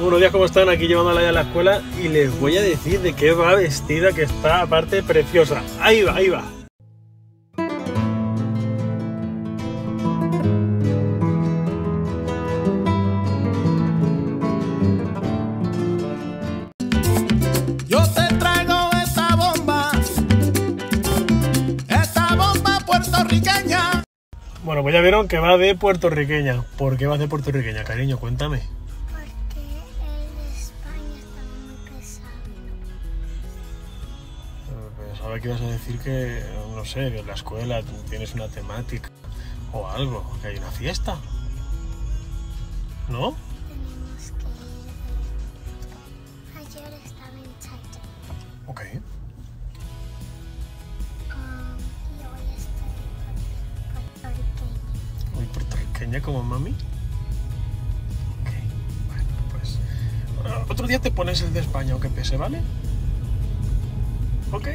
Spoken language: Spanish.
Buenos días, ¿cómo están? Aquí llevándola ya a la escuela y les voy a decir de qué va vestida, que está aparte preciosa. Ahí va, ahí va. Bueno, pues ya vieron que va de puertorriqueña. ¿Por qué vas de puertorriqueña, cariño? Cuéntame. Porque en España está muy pesado. Pensaba que ibas a decir que, no sé, que en la escuela tienes una temática o algo, que hay una fiesta, ¿no? Tenemos que ir. Ayer estaba en Chaito. Ok. Como mami. Okay, bueno, pues otro día te pones el de España, aunque pese, ¿vale? Ok.